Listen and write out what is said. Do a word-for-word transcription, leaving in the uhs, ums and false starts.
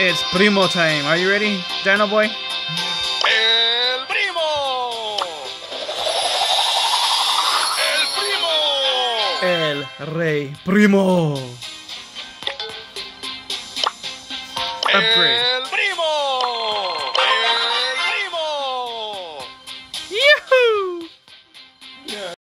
It's Primo time. Are you ready, Dino Boy? El Primo! El Primo! El Rey Primo! Upgrade.